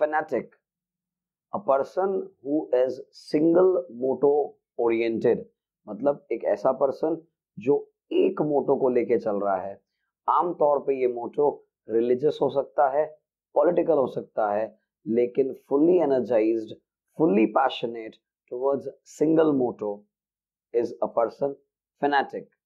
fanatic, a person who is single motto oriented, मतलब एक ऐसा पर्सन जो एक मोटो को लेके चल रहा है। आमतौर पे ये मोटो रिलीजियस हो सकता है, पॉलिटिकल हो सकता है, लेकिन fully energized, fully passionate towards single motto is a person fanatic.